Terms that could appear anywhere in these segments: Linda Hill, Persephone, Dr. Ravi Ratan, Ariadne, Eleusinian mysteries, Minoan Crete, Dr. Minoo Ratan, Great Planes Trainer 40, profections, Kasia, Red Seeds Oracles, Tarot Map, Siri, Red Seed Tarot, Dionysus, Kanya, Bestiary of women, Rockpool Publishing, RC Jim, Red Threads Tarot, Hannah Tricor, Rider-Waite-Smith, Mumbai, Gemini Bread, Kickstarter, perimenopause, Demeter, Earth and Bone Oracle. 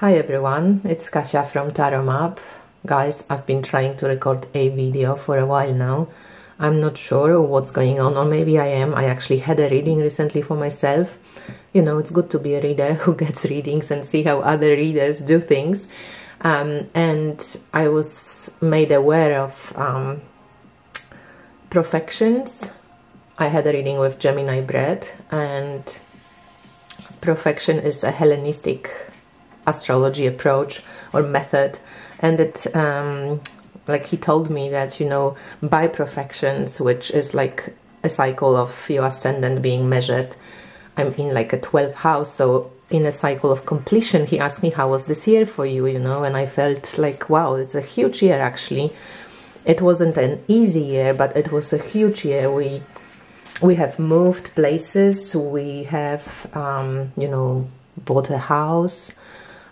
Hi everyone, it's Kasia from Tarot Map. Guys, I've been trying to record a video for a while now. I'm not sure what's going on, or maybe I am. I actually had a reading recently for myself. You know, it's good to be a reader who gets readings and see how other readers do things. And I was made aware of profections. I had a reading with Gemini Bread, and profection is a Hellenistic astrology approach or method, and it like he told me that, you know, by profections, which is like a cycle of your ascendant being measured, I'm in like a 12th house, so in a cycle of completion, he asked me how was this year for you, you know, and I felt like, wow, it's a huge year. Actually, it wasn't an easy year, but it was a huge year. We have moved places, we have you know, bought a house.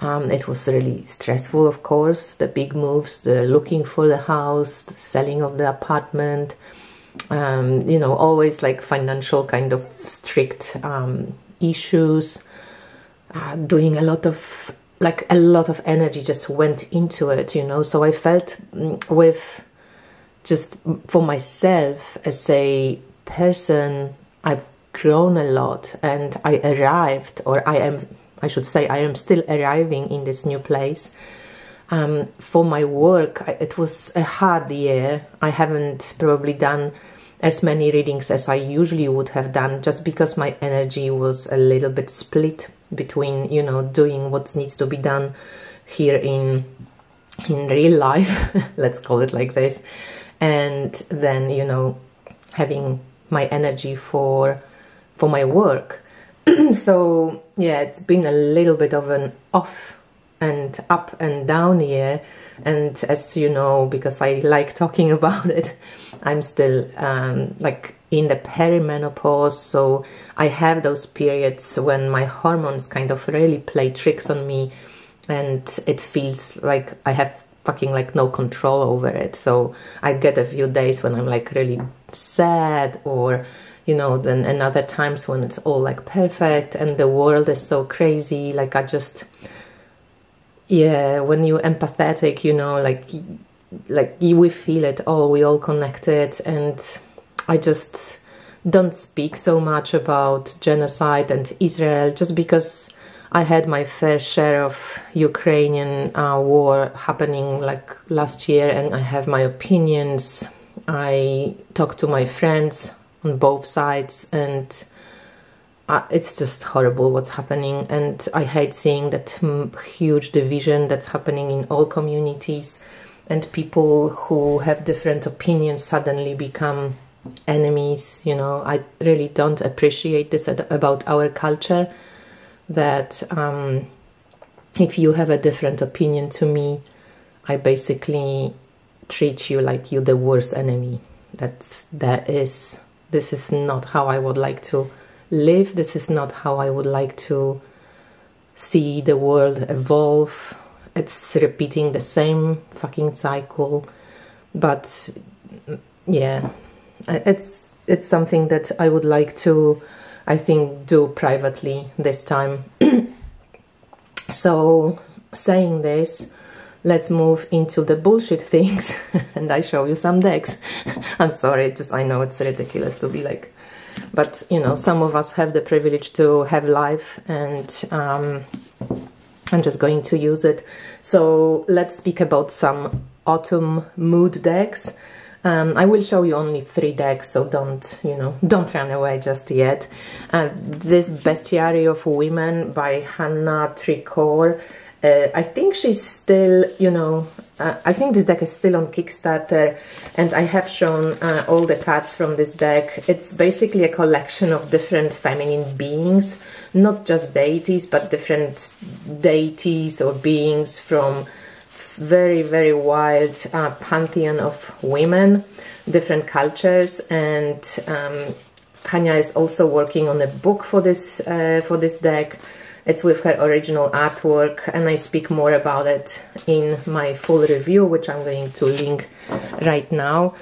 It was really stressful, of course, the big moves, the looking for the house, the selling of the apartment, you know, always like financial kind of strict issues, doing a lot of, like a lot of energy just went into it, you know. So I felt with, just for myself as a person, I've grown a lot, and I arrived, or I should say I am still arriving in this new place. For my work, it was a hard year. I haven't probably done as many readings as I usually would have done, just because my energy was a little bit split between, you know, doing what needs to be done here in real life, let's call it like this, and then, you know, having my energy for my work. So yeah, it's been a little bit of an off and up and down year, and as you know, because I like talking about it, I'm still like in the perimenopause, so I have those periods when my hormones kind of really play tricks on me, and it feels like I have fucking like no control over it. So I get a few days when I'm like really sad, or you know, then another times when it's all like perfect and the world is so crazy. Like I just, yeah, when you're empathetic, you know, like we feel it all, we all connected. And I just don't speak so much about genocide and Israel, just because I had my fair share of Ukrainian war happening like last year, and I have my opinions. I talk to my friends on both sides, and it's just horrible what's happening, and I hate seeing that huge division that's happening in all communities, and people who have different opinions suddenly become enemies. You know, I really don't appreciate this about our culture, that if you have a different opinion to me, I basically treat you like you're the worst enemy. This is not how I would like to live. This is not how I would like to see the world evolve. It's repeating the same fucking cycle. But yeah, it's something that I would like to, I think, do privately this time. So saying this, let's move into the bullshit things and I show you some decks. I'm sorry, just I know it's ridiculous to be like, but you know, some of us have the privilege to have life, and I'm just going to use it. So let's speak about some autumn mood decks. I will show you only 3 decks, so don't, you know, don't run away just yet. This Bestiary of Women by Hannah Tricor. I think she's still, you know, I think this deck is still on Kickstarter, and I have shown all the cards from this deck. It's basically a collection of different feminine beings, not just deities, but different deities or beings from very, very wild pantheon of women, different cultures. And Kanya is also working on a book for this deck. It's with her original artwork, and I speak more about it in my full review, which I'm going to link right now.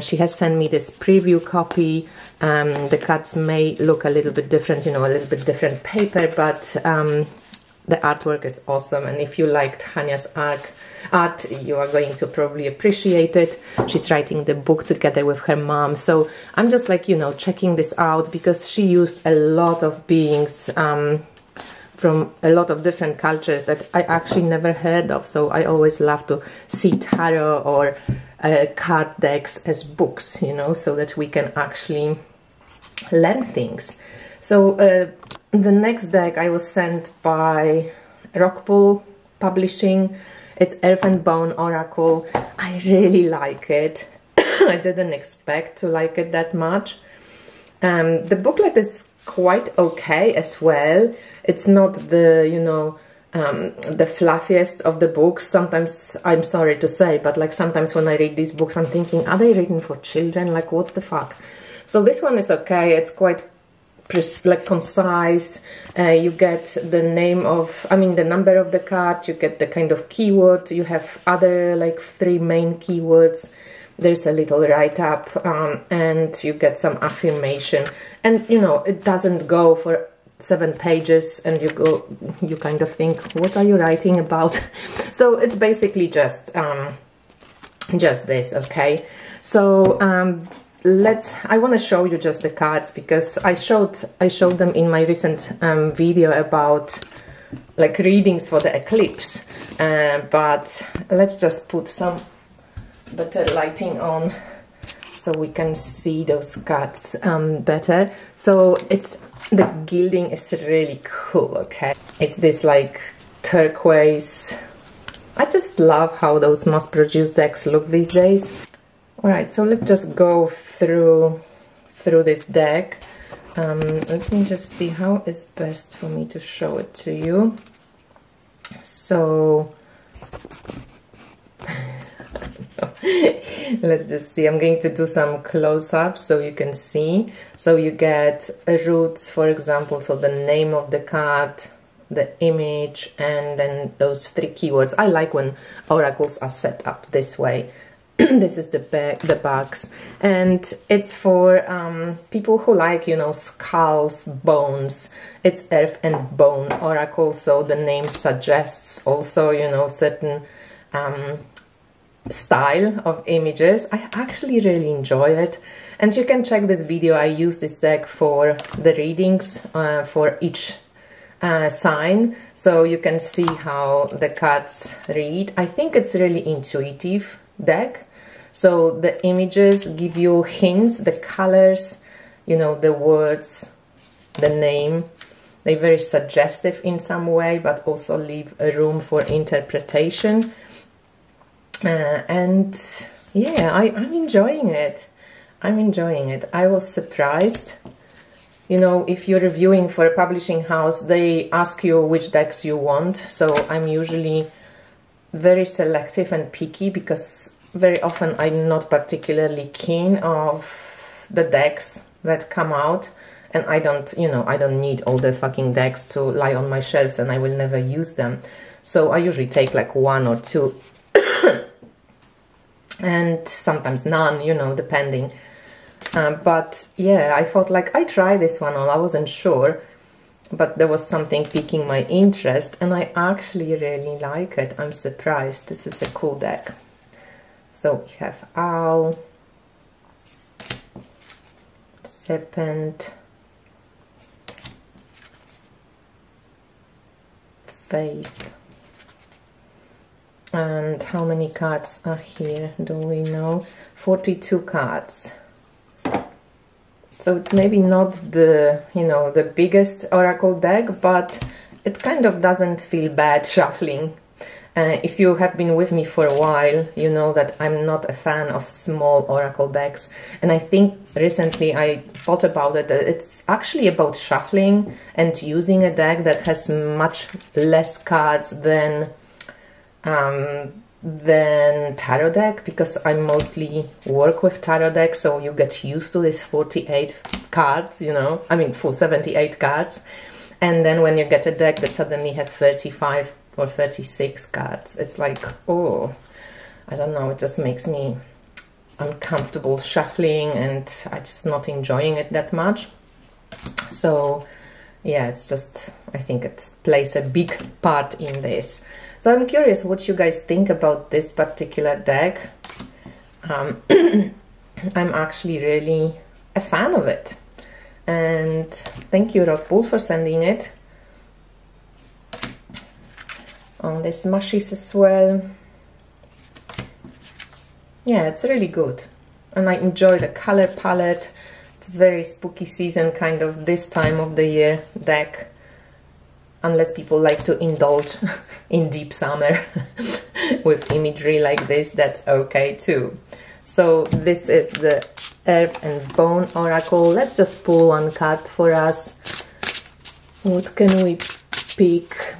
She has sent me this preview copy. The cards may look a little bit different, you know, a little bit different paper, but The artwork is awesome, and if you liked Hanya's art, you are going to probably appreciate it. She's writing the book together with her mom, so I'm just like, you know, checking this out because she used a lot of beings from a lot of different cultures that I actually never heard of, so I always love to see tarot or card decks as books, you know, so that we can actually learn things. So the next deck I was sent by Rockpool Publishing. It's Earth and Bone Oracle. I really like it. I didn't expect to like it that much. The booklet is quite okay as well. It's not the, you know, the fluffiest of the books. Sometimes, I'm sorry to say, but like sometimes when I read these books, I'm thinking, are they written for children? Like, what the fuck? So this one is okay. It's quite like concise. You get the name of, I mean, the number of the card, you get the kind of keyword, you have other like three main keywords, there's a little write-up, and you get some affirmation, and you know, it doesn't go for 7 pages and you go, you kind of think, what are you writing about? So it's basically just this, okay? So I want to show you just the cards because I showed them in my recent video about like readings for the eclipse, but let's just put some better lighting on so we can see those cards better. So it's, the gilding is really cool, okay? It's this like turquoise. I just love how those mass-produced decks look these days. Alright, so let's just go through this deck. Let me just see how it's best for me to show it to you. So, let's just see. I'm going to do some close-ups so you can see. So you get roots, for example, so the name of the card, the image, and then those three keywords. I like when oracles are set up this way. This is the box, and it's for people who like, you know, skulls, bones. It's Earth and Bone Oracle, so the name suggests also, you know, certain style of images. I actually really enjoy it, and you can check this video. I use this deck for the readings for each sign, so you can see how the cards read. I think it's really intuitive deck, so the images give you hints, the colors, you know, the words, the name. They're very suggestive in some way, but also leave a room for interpretation. And yeah, I'm enjoying it. I'm enjoying it. I was surprised. You know, if you're reviewing for a publishing house, they ask you which decks you want, so I'm usually very selective and picky because very often I'm not particularly keen of the decks that come out, and I don't, you know, I don't need all the fucking decks to lie on my shelves and I will never use them. So I usually take like one or two and sometimes none, you know, depending. But yeah, I thought like I try this one on, I wasn't sure. But there was something piquing my interest, and I actually really like it. I'm surprised. This is a cool deck. So we have Owl, Serpent, Faith. And how many cards are here? Do we know? 42 cards. So it's maybe not the, you know, the biggest oracle deck, but it kind of doesn't feel bad shuffling. If you have been with me for a while, you know that I'm not a fan of small oracle decks. And I think recently I thought about it, it's actually about shuffling and using a deck that has much less cards than tarot deck, because I mostly work with tarot deck, so you get used to this 48 cards, you know, I mean full 78 cards, and then when you get a deck that suddenly has 35 or 36 cards, it's like, oh, I don't know, it just makes me uncomfortable shuffling, and I'm just not enjoying it that much. So yeah, it's just, I think it plays a big part in this. So I'm curious what you guys think about this particular deck. I'm actually really a fan of it. And thank you, Rockpool, for sending it. Oh, there's mushies as well. Yeah, it's really good. And I enjoy the color palette. It's very spooky season, kind of this time of the year deck. Unless people like to indulge in deep summer with imagery like this, that's okay too. So this is the Earth and Bone Oracle. Let's just pull one card for us. What can we pick?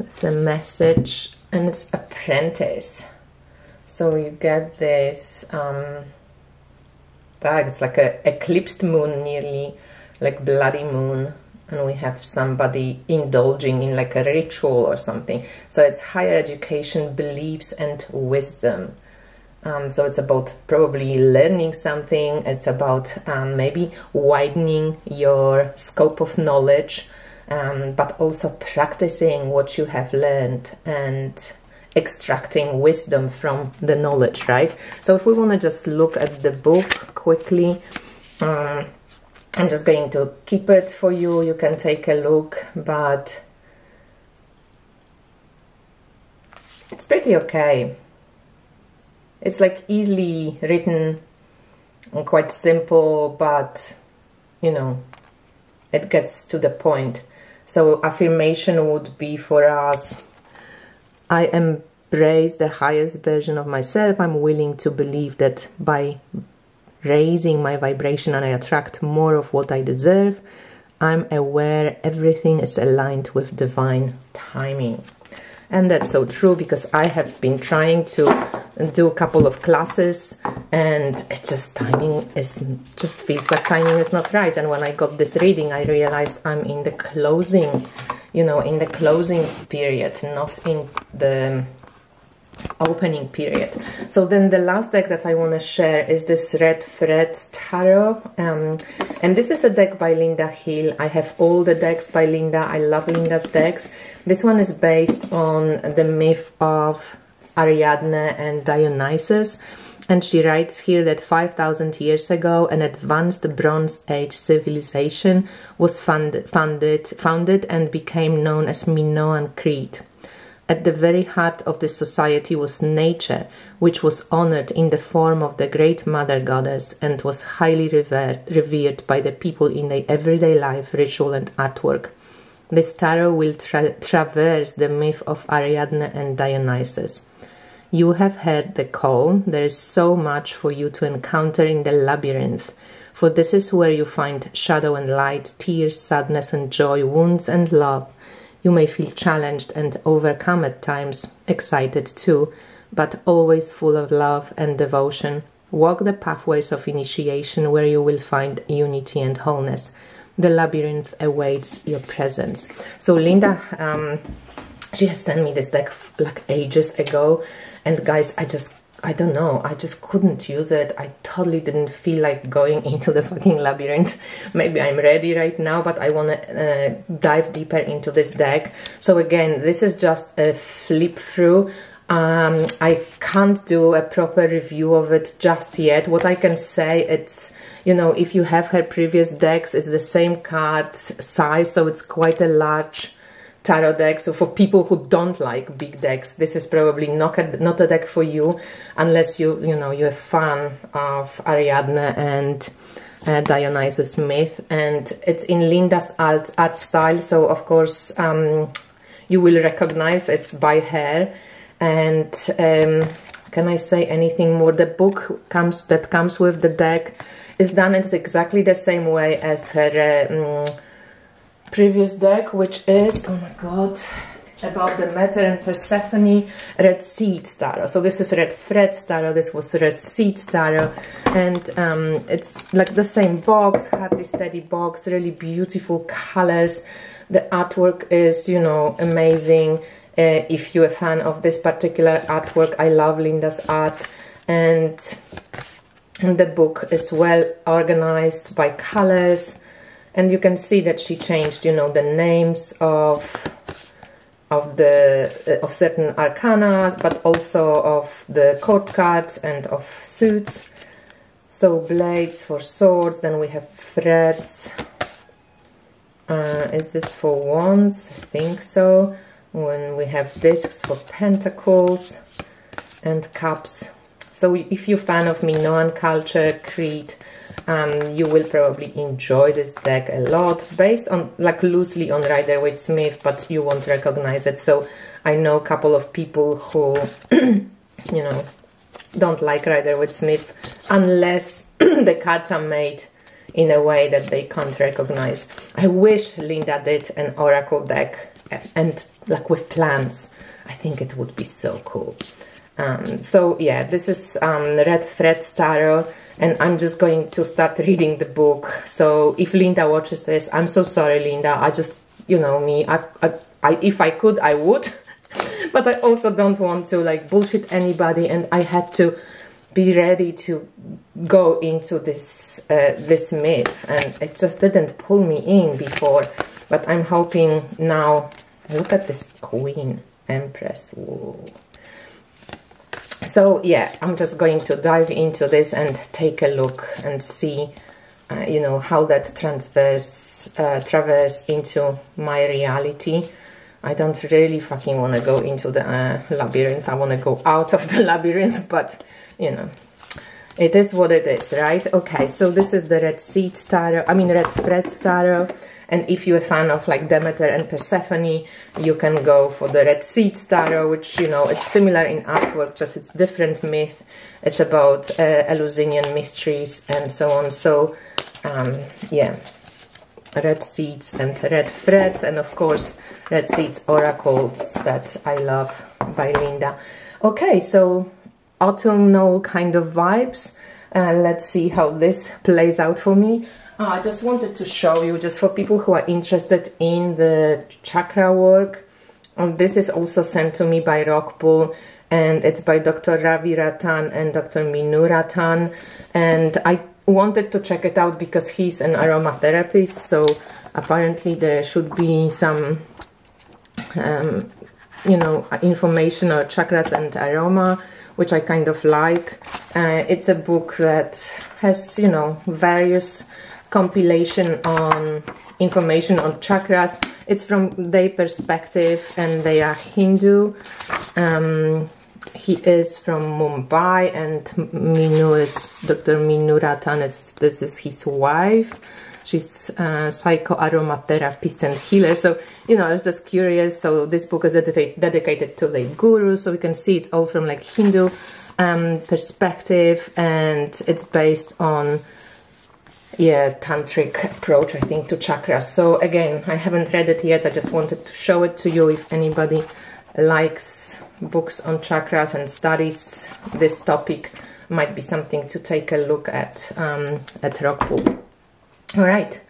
It's a message, and it's apprentice. So you get this tag. It's like a eclipsed moon, nearly like bloody moon, and we have somebody indulging in like a ritual or something. So it's higher education, beliefs and wisdom. So it's about probably learning something. It's about maybe widening your scope of knowledge, but also practicing what you have learned and extracting wisdom from the knowledge, right? So if we want to just look at the book quickly, I'm just going to keep it for you. You can take a look, but it's pretty okay. It's like easily written and quite simple, but you know, it gets to the point. So affirmation would be for us: I embrace the highest version of myself. I'm willing to believe that by raising my vibration and I attract more of what I deserve. I'm aware everything is aligned with divine timing. And that's so true, because I have been trying to do a couple of classes, and it's just timing is just feels like timing is not right. And when I got this reading, I realized I'm in the closing, you know, in the closing period, not in the opening period. So then the last deck that I want to share is this Red Threads Tarot, and this is a deck by Linda Hill. I have all the decks by Linda. I love Linda's decks. This one is based on the myth of Ariadne and Dionysus, and she writes here that 5,000 years ago an advanced Bronze Age civilization was founded and became known as Minoan Crete. At the very heart of this society was nature, which was honored in the form of the great mother goddess and was highly revered by the people in their everyday life, ritual and artwork. This tarot will traverse the myth of Ariadne and Dionysus. You have heard the call. There is so much for you to encounter in the labyrinth, for this is where you find shadow and light, tears, sadness and joy, wounds and love. You may feel challenged and overcome at times, excited too, but always full of love and devotion. Walk the pathways of initiation where you will find unity and wholeness. The labyrinth awaits your presence. So Linda, she has sent me this deck like ages ago, and guys, I don't know, I just couldn't use it. I totally didn't feel like going into the fucking labyrinth. Maybe I'm ready right now, but I want to dive deeper into this deck. So again, this is just a flip through. I can't do a proper review of it just yet. What I can say, it's, you know, if you have her previous decks, it's the same card size, so it's quite a large tarot deck. So for people who don't like big decks, this is probably not a deck for you, unless you know, you're a fan of Ariadne and Dionysus myth. And it's in Linda's art style, so of course you will recognize it's by her. And can I say anything more? The book that comes with the deck is done in exactly the same way as her previous deck, which is, oh my god, about Demeter and Persephone, Red Seed Tarot. So this is Red Threads Tarot, this was Red Seed Tarot, and it's like the same box, hardly steady box, really beautiful colors. The artwork is, you know, amazing. If you're a fan of this particular artwork, I love Linda's art. and the book is well organized by colors, and you can see that she changed, you know, the names of certain arcana, but also of the court cards and of suits. So blades for swords, then we have threads. Is this for wands? I think so. When we have discs for pentacles and cups. So if you're a fan of Minoan culture, Crete, you will probably enjoy this deck a lot, based on, like, loosely on Rider-Waite-Smith, but you won't recognize it. So I know a couple of people who, you know, don't like Rider-Waite-Smith unless the cards are made in a way that they can't recognize. I wish Linda did an oracle deck, and like with plants. I think it would be so cool. So yeah, this is Red Threads Tarot, and I'm just going to start reading the book. So if Linda watches this, I'm so sorry, Linda. I just, you know me, if I could, I would. But I also don't want to like bullshit anybody, and I had to be ready to go into this this myth, and it just didn't pull me in before. But I'm hoping now. Look at this Queen, Empress. Whoa. So yeah, I'm just going to dive into this and take a look and see, you know, how that traverse into my reality. I don't really fucking want to go into the labyrinth. I want to go out of the labyrinth, but, you know, it is what it is, right? Okay, so this is the Red Seed Tarot, I mean Red Threads Tarot. And if you're a fan of like Demeter and Persephone, you can go for the Red Seed Tarot, which, you know, it's similar in artwork, just it's different myth. It's about Eleusinian mysteries and so on. So, yeah, Red Seeds and Red Threads, and of course, Red Seeds Oracles that I love by Linda. Okay, so autumnal kind of vibes. Let's see how this plays out for me. I just wanted to show you, just for people who are interested in the chakra work, this is also sent to me by Rockpool, and it's by Dr. Ravi Ratan and Dr. Minoo Ratan, and I wanted to check it out because he's an aromatherapist, so apparently there should be some, you know, information on chakras and aroma, which I kind of like. It's a book that has, you know, various compilation on information on chakras. It's from their perspective, and they are Hindu. He is from Mumbai, and Dr. Minoo Ratan is, this is his wife. She's a psychoaromatherapist and healer. So, you know, I was just curious. So this book is dedicated to the guru. So we can see it's all from like Hindu perspective, and it's based on, yeah, tantric approach, I think, to chakras. So again, I haven't read it yet. I just wanted to show it to you. If anybody likes books on chakras and studies this topic, might be something to take a look at Rockpool. All right.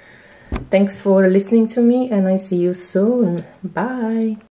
Thanks for listening to me, and I see you soon. Bye.